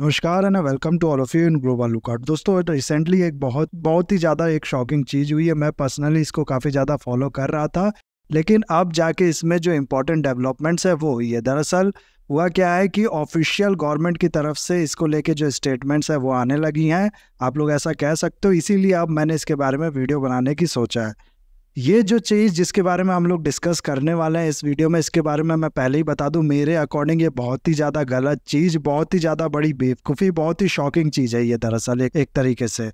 नमस्कार and welcome to all of you in global lookout. दोस्तों recently एक बहुत ही ज़्यादा एक शॉकिंग चीज़ हुई है। मैं पर्सनली इसको काफ़ी ज़्यादा फॉलो कर रहा था, लेकिन अब जाके इसमें जो इम्पोर्टेंट डेवलपमेंट्स है वो हुई है। दरअसल हुआ क्या है कि ऑफिशियल गवर्नमेंट की तरफ से इसको लेके जो स्टेटमेंट्स है वो आने लगी हैं, आप लोग ऐसा कह सकते हो। इसीलिए अब मैंने इसके बारे में वीडियो बनाने की सोचा है। ये जो चीज़ जिसके बारे में हम लोग डिस्कस करने वाले हैं इस वीडियो में, इसके बारे में मैं पहले ही बता दूं, मेरे अकॉर्डिंग ये बहुत ही ज़्यादा गलत चीज़, बहुत ही ज़्यादा बड़ी बेवकूफ़ी, बहुत ही शॉकिंग चीज़ है ये। दरअसल एक तरीके से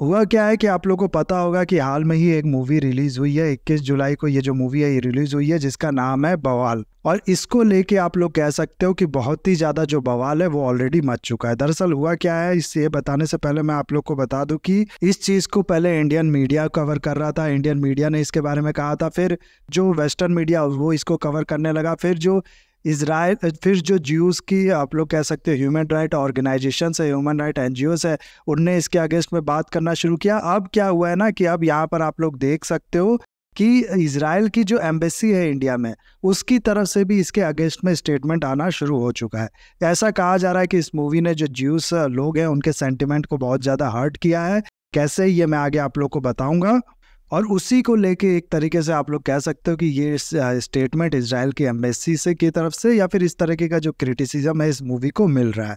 हुआ क्या है कि आप लोगों को पता होगा कि हाल में ही एक मूवी रिलीज़ हुई है, 21 जुलाई को ये जो मूवी है ये रिलीज़ हुई है, जिसका नाम है बवाल। और इसको लेके आप लोग कह सकते हो कि बहुत ही ज़्यादा जो बवाल है वो ऑलरेडी मच चुका है। दरअसल हुआ क्या है, इससे ये बताने से पहले मैं आप लोग को बता दूं कि इस चीज़ को पहले इंडियन मीडिया कवर कर रहा था। इंडियन मीडिया ने इसके बारे में कहा था, फिर जो वेस्टर्न मीडिया वो इसको कवर करने लगा, फिर जो ज्यूज़ की आप लोग कह सकते हो ह्यूमन राइट ऑर्गेनाइजेशन है, ह्यूमन राइट NGOs है, उनने इसके अगेंस्ट में बात करना शुरू किया। अब क्या हुआ है ना कि अब यहाँ पर आप लोग देख सकते हो कि इज़राइल की जो एम्बेसी है इंडिया में, उसकी तरफ से भी इसके अगेंस्ट में स्टेटमेंट आना शुरू हो चुका है। ऐसा कहा जा रहा है कि इस मूवी ने जो ज्यूज़ लोग हैं उनके सेंटिमेंट को बहुत ज़्यादा हर्ट किया है। कैसे, ये मैं आगे आप लोग को बताऊँगा। और उसी को लेके एक तरीके से आप लोग कह सकते हो कि ये स्टेटमेंट इज़राइल की एम्बेसी से की तरफ से या फिर इस तरीके का जो क्रिटिसिज्म है इस मूवी को मिल रहा है।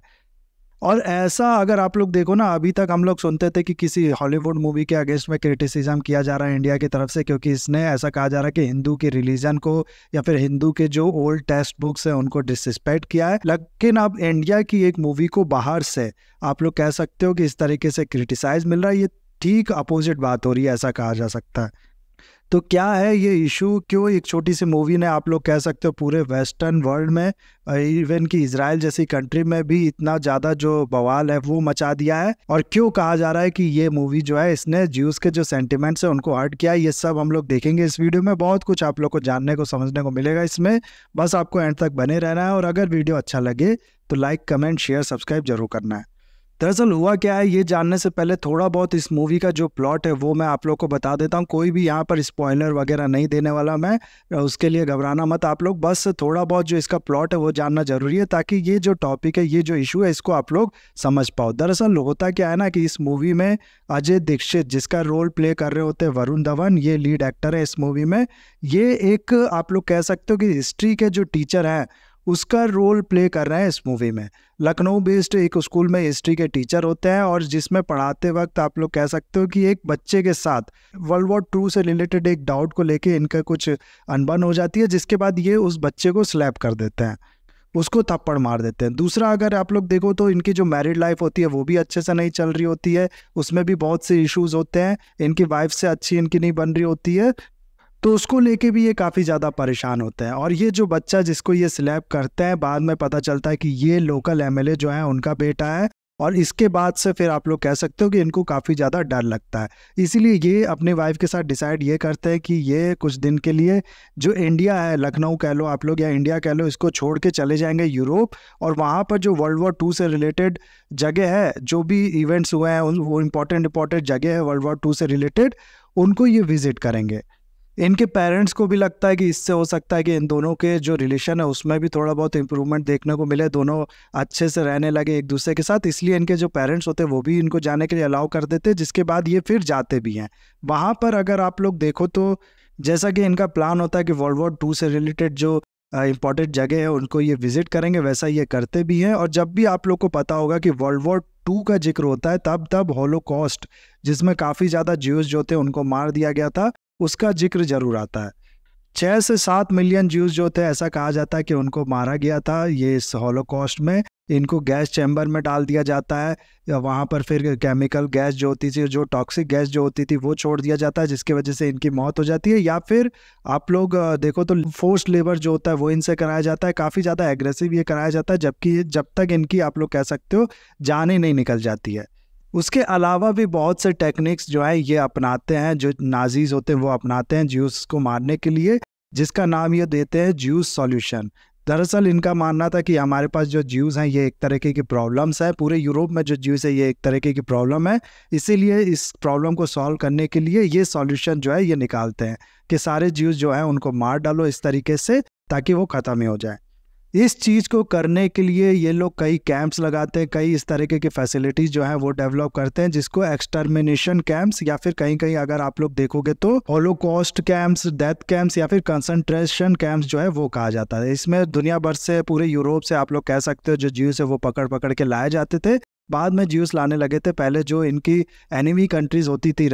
और ऐसा अगर आप लोग देखो ना, अभी तक हम लोग सुनते थे कि किसी हॉलीवुड मूवी के अगेंस्ट में क्रिटिसिज्म किया जा रहा है इंडिया की तरफ से, क्योंकि इसने ऐसा कहा जा रहा है कि हिंदू के रिलीजन को या फिर हिंदू के जो ओल्ड टेक्स्ट बुक्स हैं उनको डिसरिस्पेक्ट किया है। लेकिन अब इंडिया की एक मूवी को बाहर से आप लोग कह सकते हो कि इस तरीके से क्रिटिसाइज मिल रहा है, ये ठीक अपोजिट बात हो रही है, ऐसा कहा जा सकता है। तो क्या है ये इशू, क्यों एक छोटी सी मूवी ने आप लोग कह सकते हो पूरे वेस्टर्न वर्ल्ड में, इवन कि इज़राइल जैसी कंट्री में भी इतना ज़्यादा जो बवाल है वो मचा दिया है। और क्यों कहा जा रहा है कि ये मूवी जो है इसने ज्यूज़ के जो सेंटिमेंट्स है उनको हर्ट किया, ये सब हम लोग देखेंगे इस वीडियो में। बहुत कुछ आप लोग को जानने को समझने को मिलेगा इसमें, बस आपको एंड तक बने रहना है। और अगर वीडियो अच्छा लगे तो लाइक कमेंट शेयर सब्सक्राइब जरूर करना है। दरअसल हुआ क्या है, ये जानने से पहले थोड़ा बहुत इस मूवी का जो प्लॉट है वो मैं आप लोग को बता देता हूँ। कोई भी यहाँ पर स्पॉइलर वगैरह नहीं देने वाला मैं, उसके लिए घबराना मत आप लोग। बस थोड़ा बहुत जो इसका प्लॉट है वो जानना जरूरी है, ताकि ये जो टॉपिक है, ये जो इशू है, इसको आप लोग समझ पाओ। दरअसल होता क्या है ना कि इस मूवी में अजय दीक्षित जिसका रोल प्ले कर रहे होते हैं वरुण धवन, ये लीड एक्टर है इस मूवी में। ये एक आप लोग कह सकते हो कि हिस्ट्री के जो टीचर हैं उसका रोल प्ले कर रहे हैं इस मूवी में। लखनऊ बेस्ड एक स्कूल में हिस्ट्री के टीचर होते हैं, और जिसमें पढ़ाते वक्त आप लोग कह सकते हो कि एक बच्चे के साथ वर्ल्ड वॉर 2 से रिलेटेड एक डाउट को लेके इनका कुछ अनबन हो जाती है, जिसके बाद ये उस बच्चे को स्लैप कर देते हैं, उसको थप्पड़ मार देते हैं। दूसरा अगर आप लोग देखो तो इनकी जो मैरिड लाइफ होती है वो भी अच्छे से नहीं चल रही होती है, उसमें भी बहुत से इश्यूज़ होते हैं, इनकी वाइफ से अच्छी इनकी नहीं बन रही होती है, तो उसको लेके भी ये काफ़ी ज़्यादा परेशान होते हैं। और ये जो बच्चा जिसको ये स्लैप करते हैं, बाद में पता चलता है कि ये लोकल MLA जो है उनका बेटा है। और इसके बाद से फिर आप लोग कह सकते हो कि इनको काफ़ी ज़्यादा डर लगता है, इसीलिए ये अपने वाइफ के साथ डिसाइड ये करते हैं कि ये कुछ दिन के लिए जो इंडिया है, लखनऊ कह लो आप लोग या इंडिया कह लो, इसको छोड़ के चले जाएंगे यूरोप। और वहाँ पर जो वर्ल्ड वॉर 2 से रिलेटेड जगह है, जो भी इवेंट्स हुए हैं वो इम्पोर्टेंट जगह है वर्ल्ड वॉर 2 से रिलेटेड, उनको ये विज़िट करेंगे। इनके पेरेंट्स को भी लगता है कि इससे हो सकता है कि इन दोनों के जो रिलेशन है उसमें भी थोड़ा बहुत इम्प्रूवमेंट देखने को मिले, दोनों अच्छे से रहने लगे एक दूसरे के साथ, इसलिए इनके जो पेरेंट्स होते हैं वो भी इनको जाने के लिए अलाउ कर देते हैं, जिसके बाद ये फिर जाते भी हैं वहाँ पर। अगर आप लोग देखो तो जैसा कि इनका प्लान होता है कि वर्ल्ड वॉर 2 से रिलेटेड जो इम्पोर्टेंट जगह है उनको ये विज़िट करेंगे, वैसा ये करते भी हैं। और जब भी आप लोग को पता होगा कि वर्ल्ड वॉर 2 का जिक्र होता है, तब होलोकॉस्ट, जिसमें काफ़ी ज़्यादा ज्यूज़ जो थे उनको मार दिया गया था, उसका जिक्र जरूर आता है। 6 से 7 मिलियन ज्यूज़ जो थे, ऐसा कहा जाता है कि उनको मारा गया था ये इस हॉलोकॉस्ट में। इनको गैस चैम्बर में डाल दिया जाता है, या वहाँ पर फिर केमिकल गैस जो होती थी, जो टॉक्सिक गैस जो होती थी वो छोड़ दिया जाता है, जिसकी वजह से इनकी मौत हो जाती है। या फिर आप लोग देखो तो फोर्स्ड लेबर जो होता है वो इनसे कराया जाता है, काफ़ी ज़्यादा एग्रेसिव ये कराया जाता है, जबकि जब तक इनकी आप लोग कह सकते हो जान ही नहीं निकल जाती है। उसके अलावा भी बहुत से टेक्निक्स जो है ये अपनाते हैं, जो नाजीज़ होते हैं वो अपनाते हैं ज्यूस को मारने के लिए, जिसका नाम ये देते हैं ज्यूस सॉल्यूशन। दरअसल इनका मानना था कि हमारे पास जो ज्यूज़ हैं ये एक तरीके की प्रॉब्लम्स है, पूरे यूरोप में जो ज्यूज़ है ये एक तरीके की प्रॉब्लम है, इसीलिए इस प्रॉब्लम को सॉल्व करने के लिए ये सॉल्यूशन जो है ये निकालते हैं कि सारे ज्यूज़ जो है उनको मार डालो इस तरीके से, ताकि वो ख़त्म ही हो जाए। इस चीज़ को करने के लिए ये लोग कई कैंप्स लगाते हैं, कई इस तरीके की फैसिलिटीज़ जो है वो डेवलप करते हैं, जिसको एक्सटर्मिनेशन कैंप्स या फिर कहीं कहीं अगर आप लोग देखोगे तो होलोकॉस्ट कैंप्स, डेथ कैंप्स या फिर कंसंट्रेशन कैंप्स जो है वो कहा जाता है। इसमें दुनिया भर से, पूरे यूरोप से आप लोग कह सकते हो जो ज्यूज़ है वो पकड़ पकड़ के लाए जाते थे, बाद में ज्यूज़ लाने लगे थे। पहले जो इनकी एनिमी कंट्रीज होती थी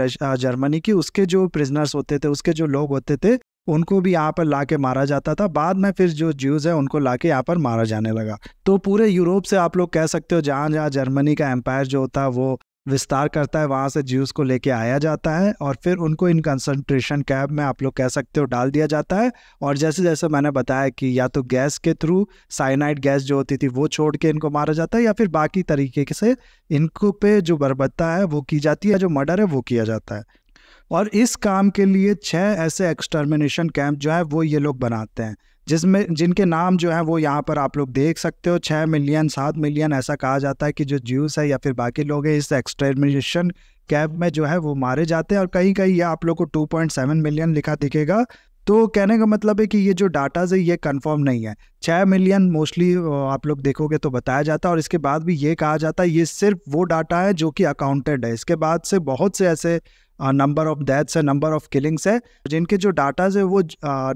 जर्मनी की, उसके जो प्रिजनर्स होते थे, उसके जो लोग होते थे, उनको भी यहाँ पर लाके मारा जाता था। बाद में फिर जो ज्यूज़ है उनको लाके यहाँ पर मारा जाने लगा। तो पूरे यूरोप से आप लोग कह सकते हो जहाँ जहाँ जर्मनी का एम्पायर जो होता है वो विस्तार करता है, वहाँ से ज्यूज़ को लेके आया जाता है और फिर उनको इन कंसंट्रेशन कैंप में आप लोग कह सकते हो डाल दिया जाता है। और जैसे जैसे मैंने बताया कि या तो गैस के थ्रू, साइनाइड गैस जो होती थी वो छोड़ के इनको मारा जाता है, या फिर बाकी तरीके से इनको पे जो बर्बरता है वो की जाती है, जो मर्डर है वो किया जाता है। और इस काम के लिए 6 ऐसे एक्सटर्मिनेशन कैंप जो है वो ये लोग बनाते हैं, जिसमें जिनके नाम जो है वो यहाँ पर आप लोग देख सकते हो। 6 मिलियन, 7 मिलियन ऐसा कहा जाता है कि जो ज्यूज़ है या फिर बाकी लोग हैं इस एक्सटर्मिनेशन कैंप में जो है वो मारे जाते हैं। और कहीं कहीं ये आप लोग को 2.7 मिलियन लिखा दिखेगा। तो कहने का मतलब है कि ये जो डाटाज है ये कंफर्म नहीं है। 6 मिलियन मोस्टली आप लोग देखोगे तो बताया जाता है। और इसके बाद भी ये कहा जाता है ये सिर्फ वो डाटा है जो कि अकाउंटेड है। इसके बाद से बहुत से ऐसे नंबर ऑफ डेथ्स है, नंबर ऑफ किलिंग्स है, जिनके जो डाटाज है वो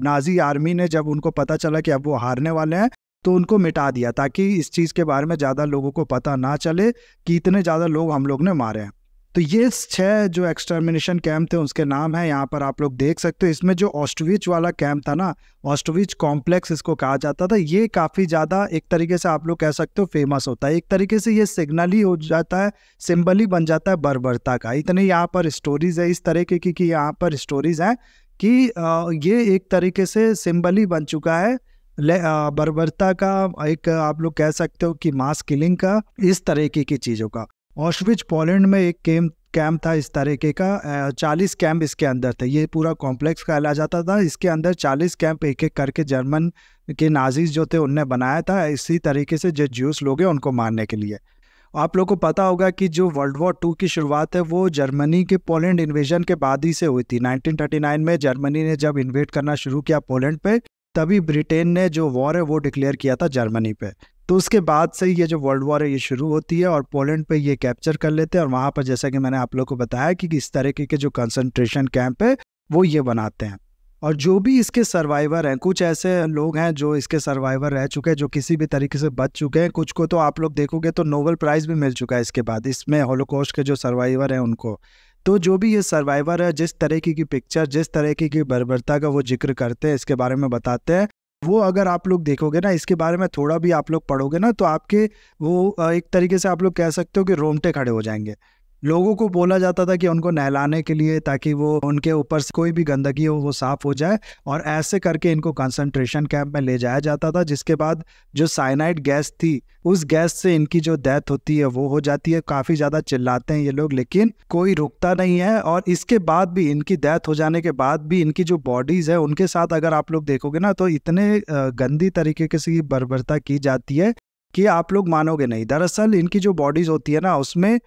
नाजी आर्मी ने जब उनको पता चला कि अब वो हारने वाले हैं तो उनको मिटा दिया, ताकि इस चीज़ के बारे में ज़्यादा लोगों को पता ना चले कि इतने ज़्यादा लोग हम लोग ने मारे हैं। तो ये 6 जो एक्सटर्मिनेशन कैंप थे उसके नाम है, यहाँ पर आप लोग देख सकते हो। इसमें जो ऑस्टविच वाला कैंप था ना, ऑस्टविच कॉम्प्लेक्स इसको कहा जाता था, ये काफ़ी ज़्यादा एक तरीके से आप लोग कह सकते हो फेमस होता है। एक तरीके से ये सिग्नल ही हो जाता है, सिंबल ही बन जाता है बर्बरता का। इतने यहाँ पर स्टोरीज़ है इस तरीके की कि यहाँ पर स्टोरीज़ हैं कि ये एक तरीके से सिंबल ही बन चुका है बर्बरता का, एक आप लोग कह सकते हो कि मास किलिंग का, इस तरीके की चीज़ों का। ऑशविच पोलैंड में एक कैंप था इस तरीके का, 40 कैंप इसके अंदर थे। ये पूरा कॉम्प्लेक्स कहला जाता था। इसके अंदर 40 कैंप एक एक करके जर्मन के नाजीज जो थे उनने बनाया था, इसी तरीके से जो ज्यूस लोग हैं उनको मारने के लिए। आप लोगों को पता होगा कि जो वर्ल्ड वॉर 2 की शुरुआत है वो जर्मनी के पोलैंड इन्वेजन के बाद ही से हुई थी। 1939 में जर्मनी ने जब इन्वेट करना शुरू किया पोलैंड पर, तभी ब्रिटेन ने जो वॉर है वो डिक्लेयर किया था जर्मनी पर। तो उसके बाद से ये जो वर्ल्ड वॉर है ये शुरू होती है और पोलैंड पे ये कैप्चर कर लेते हैं। और वहाँ पर जैसा कि मैंने आप लोगों को बताया कि इस तरीके के जो कंसंट्रेशन कैंप है वो ये बनाते हैं। और जो भी इसके सर्वाइवर हैं, कुछ ऐसे लोग हैं जो इसके सर्वाइवर रह चुके हैं, जो किसी भी तरीके से बच चुके हैं। कुछ को तो आप लोग देखोगे तो नोबेल प्राइज़ भी मिल चुका है इसके बाद, इसमें होलोकॉस्ट के जो सर्वाइवर हैं उनको। तो जो भी ये सर्वाइवर है, जिस तरीके की पिक्चर, जिस तरीके की बर्बरता का वो जिक्र करते हैं, इसके बारे में बताते हैं, वो अगर आप लोग देखोगे ना, इसके बारे में थोड़ा भी आप लोग पढ़ोगे ना, तो आपके वो एक तरीके से आप लोग कह सकते हो कि रोंगटे खड़े हो जाएंगे। लोगों को बोला जाता था कि उनको नहलाने के लिए, ताकि वो उनके ऊपर से कोई भी गंदगी हो वो साफ़ हो जाए, और ऐसे करके इनको कंसंट्रेशन कैंप में ले जाया जाता था। जिसके बाद जो साइनाइड गैस थी, उस गैस से इनकी जो डेथ होती है वो हो जाती है। काफ़ी ज़्यादा चिल्लाते हैं ये लोग लेकिन कोई रुकता नहीं है। और इसके बाद भी, इनकी डेथ हो जाने के बाद भी, इनकी जो बॉडीज़ है उनके साथ अगर आप लोग देखोगे ना, तो इतने गंदी तरीके से बर्बरता की जाती है कि आप लोग मानोगे नहीं। दरअसल इनकी जो बॉडीज़ होती है ना, उसमें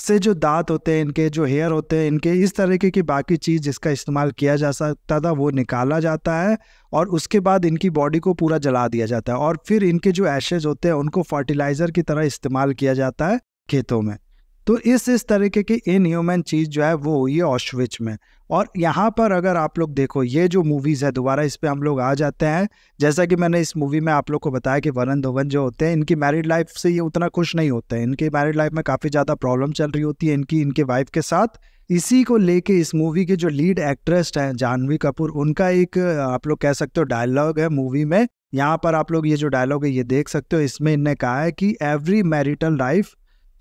से जो दांत होते हैं, इनके जो हेयर होते हैं, इनके इस तरीके की बाकी चीज़ जिसका इस्तेमाल किया जा सकता था वो निकाला जाता है। और उसके बाद इनकी बॉडी को पूरा जला दिया जाता है और फिर इनके जो एशेज होते हैं उनको फर्टिलाइज़र की तरह इस्तेमाल किया जाता है खेतों में। तो इस तरीके की इनह्यूमन चीज़ जो है वो हुई है ऑशविच में। और यहाँ पर अगर आप लोग देखो, ये जो मूवीज़ है, दोबारा इस पर हम लोग आ जाते हैं। जैसा कि मैंने इस मूवी में आप लोग को बताया कि वरुण धवन जो होते हैं, इनकी मैरिड लाइफ से ये उतना खुश नहीं होते हैं। इनकी मैरिड लाइफ में काफ़ी ज़्यादा प्रॉब्लम चल रही होती है इनके वाइफ के साथ। इसी को लेके इस मूवी के जो लीड एक्ट्रेस हैं जाह्नवी कपूर, उनका एक आप लोग कह सकते हो डायलॉग है मूवी में। यहाँ पर आप लोग ये जो डायलॉग है ये देख सकते हो। इसमें इनने कहा है कि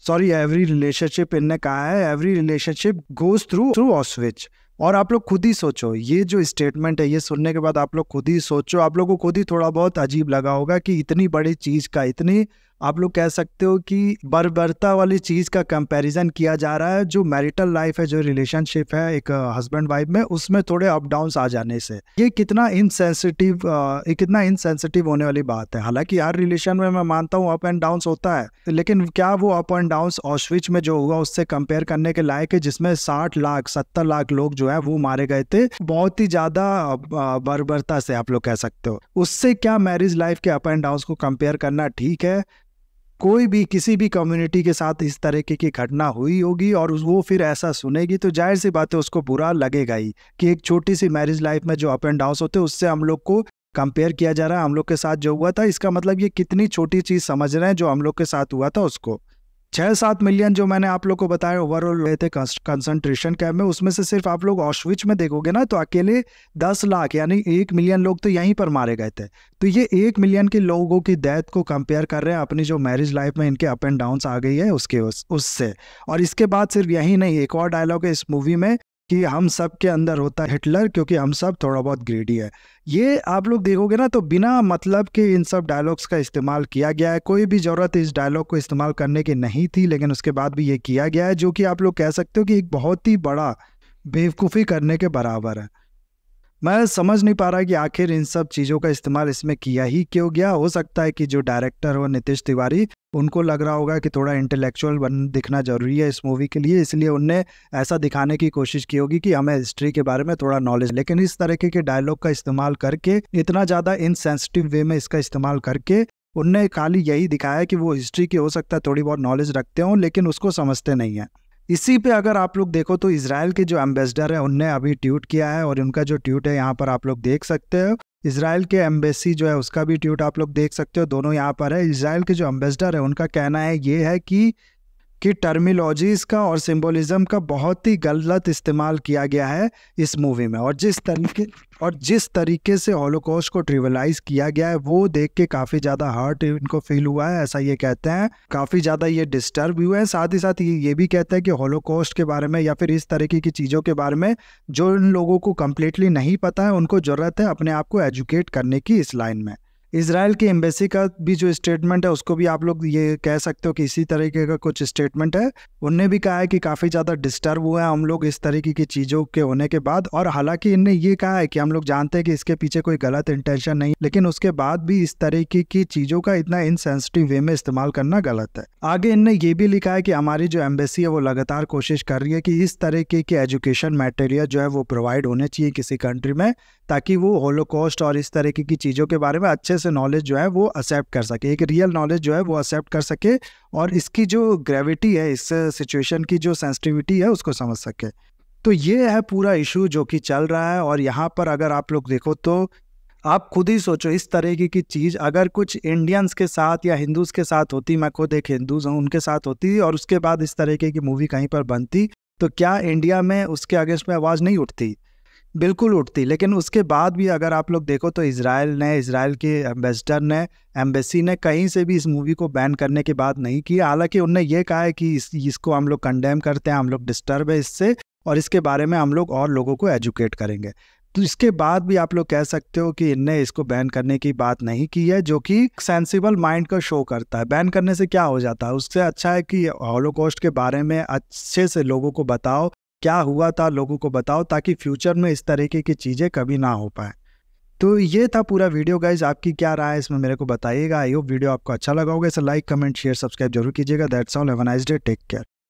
एवरी रिलेशनशिप, इनने कहा है एवरी रिलेशनशिप गोज थ्रू ऑशविच। और आप लोग खुद ही सोचो, ये जो स्टेटमेंट है ये सुनने के बाद आप लोग खुद ही सोचो, आप लोगों को खुद ही थोड़ा बहुत अजीब लगा होगा कि इतनी बड़ी चीज़ का, इतनी आप लोग कह सकते हो कि बर्बरता वाली चीज़ का कंपैरिजन किया जा रहा है, जो मैरिटल लाइफ है, जो रिलेशनशिप है एक हस्बैंड वाइफ में, उसमें थोड़े अप डाउन्स आ जाने से ये कितना इनसेंसिटिव होने वाली बात है। हालांकि हर रिलेशन में मैं मानता हूँ अप एंड डाउन्स होता है, लेकिन क्या वो अप एंड डाउन्स ऑशविच में जो हुआ उससे कंपेयर करने के लायक है, जिसमें 60 लाख 70 लाख लोग जो है वो मारे गए थे बहुत ही ज़्यादा बर्बरता से, आप लोग कह सकते हो। उससे क्या मैरिज लाइफ के अप एंड डाउन्स को कंपेयर करना ठीक है? कोई भी किसी भी कम्युनिटी के साथ इस तरीके की घटना हुई होगी और वो फिर ऐसा सुनेगी तो जाहिर सी बात है उसको बुरा लगेगा ही कि एक छोटी सी मैरिज लाइफ में जो अप एंड डाउन होते हैं उससे हम लोग को कंपेयर किया जा रहा है। हम लोग के साथ जो हुआ था, इसका मतलब ये कितनी छोटी चीज़ समझ रहे हैं जो हम लोग के साथ हुआ था उसको। 6-7 मिलियन जो मैंने आप लोग को बताया ओवरऑल रहे थे कंसंट्रेशन कैंप में, उसमें से सिर्फ आप लोग ऑशविच में देखोगे ना तो अकेले 10 लाख यानी 1 मिलियन लोग तो यहीं पर मारे गए थे। तो ये 1 मिलियन के लोगों की डेथ को कंपेयर कर रहे हैं अपनी जो मैरिज लाइफ में इनके अप एंड डाउन्स आ गई है उससे। और इसके बाद सिर्फ यही नहीं, एक और डायलॉग है इस मूवी में कि हम सब के अंदर होता है हिटलर, क्योंकि हम सब थोड़ा बहुत ग्रीडी है। ये आप लोग देखोगे ना तो बिना मतलब के इन सब डायलॉग्स का इस्तेमाल किया गया है। कोई भी ज़रूरत इस डायलॉग को इस्तेमाल करने की नहीं थी, लेकिन उसके बाद भी ये किया गया है, जो कि आप लोग कह सकते हो कि एक बहुत ही बड़ा बेवकूफ़ी करने के बराबर है। मैं समझ नहीं पा रहा कि आखिर इन सब चीज़ों का इस्तेमाल इसमें किया ही क्यों गया। हो सकता है कि जो डायरेक्टर हो नितेश तिवारी, उनको लग रहा होगा कि थोड़ा इंटेलेक्चुअल दिखना ज़रूरी है इस मूवी के लिए, इसलिए उनने ऐसा दिखाने की कोशिश की होगी कि हमें हिस्ट्री के बारे में थोड़ा नॉलेज। लेकिन इस तरीके के डायलॉग का इस्तेमाल करके, इतना ज़्यादा इनसेंसिटिव वे में इसका इस्तेमाल करके, उनने खाली यही दिखाया कि वो हिस्ट्री की हो सकता है थोड़ी बहुत नॉलेज रखते हों, लेकिन उसको समझते नहीं हैं। इसी पे अगर आप लोग देखो तो इजराइल के जो एम्बेसडर है उनने अभी ट्वीट किया है, और उनका जो ट्वीट है यहाँ पर आप लोग देख सकते हो। इजराइल के एम्बेसी जो है उसका भी ट्वीट आप लोग देख सकते हो, दोनों यहाँ पर है। इजराइल के जो एम्बेसडर है उनका कहना है ये है कि टर्मिनोलॉजीज़ का और सिंबोलिज्म का बहुत ही गलत इस्तेमाल किया गया है इस मूवी में, और जिस तरीके से हॉलोकॉस्ट को ट्रिवलाइज किया गया है वो देख के काफ़ी ज़्यादा हर्ट इनको फील हुआ है, ऐसा ये कहते हैं। काफ़ी ज़्यादा ये डिस्टर्ब हुए हैं। साथ ही साथ ये भी कहते हैं कि हॉलोकॉस्ट के बारे में या फिर इस तरीके की चीज़ों के बारे में जो इन लोगों को कम्प्लीटली नहीं पता है, उनको ज़रूरत है अपने आप को एजुकेट करने की इस लाइन में। इजराइल की एम्बेसी का भी जो स्टेटमेंट है उसको भी आप लोग ये कह सकते हो कि इसी तरीके का कुछ स्टेटमेंट है। उनने भी कहा है कि काफ़ी ज़्यादा डिस्टर्ब हुआ है हम लोग इस तरीके की चीज़ों के होने के बाद, और हालांकि इनने ये कहा है कि हम लोग जानते हैं कि इसके पीछे कोई गलत इंटेंशन नहीं, लेकिन उसके बाद भी इस तरीके की चीज़ों का इतना इनसेंसिटिव वे में इस्तेमाल करना गलत है। आगे इनने ये भी लिखा है कि हमारी जो एम्बेसी है वो लगातार कोशिश कर रही है कि इस तरीके की एजुकेशन मटेरियल जो है वो प्रोवाइड होने चाहिए किसी कंट्री में, ताकि वो होलोकॉस्ट और इस तरीके की चीज़ों के बारे में अच्छे से नॉलेज जो है वो एक्सेप्ट कर सके, एक रियल नॉलेज जो है वो एक्सेप्ट कर सके, और इसकी जो ग्रेविटी है, इस सिचुएशन की जो सेंसिटिविटी है उसको समझ सके। तो ये है पूरा इशू जो कि चल रहा है। और यहाँ पर अगर आप लोग देखो तो आप खुद ही सोचो, इस तरीके की चीज़ अगर कुछ इंडियंस के साथ या हिंदूज़ के साथ होती, मैं खुद एक हिंदूज़ हूँ, उनके साथ होती और उसके बाद इस तरीके की मूवी कहीं पर बनती, तो क्या इंडिया में उसके अगेंस्ट में आवाज़ नहीं उठती? बिल्कुल उठती। लेकिन उसके बाद भी अगर आप लोग देखो तो इजराइल के एम्बेसडर ने, एम्बेसी ने कहीं से भी इस मूवी को बैन करने की बात नहीं की। हालांकि उनने ये कहा है कि इसको हम लोग कंडेम करते हैं, हम लोग डिस्टर्ब है इससे, और इसके बारे में हम लोग और लोगों को एजुकेट करेंगे। तो इसके बाद भी आप लोग कह सकते हो कि इनने इसको बैन करने की बात नहीं की है, जो कि सेंसिबल माइंड का शो करता है। बैन करने से क्या हो जाता है? उससे अच्छा है कि हॉलोकॉस्ट के बारे में अच्छे से लोगों को बताओ, क्या हुआ था लोगों को बताओ, ताकि फ्यूचर में इस तरीके की चीज़ें कभी ना हो पाए। तो ये था पूरा वीडियो गाइज। आपकी क्या राय है इसमें मेरे को बताइएगा। आई होप वीडियो आपको अच्छा लगा होगा। इसे लाइक, कमेंट, शेयर, सब्सक्राइब जरूर कीजिएगा। That's all, have a nice day, take care.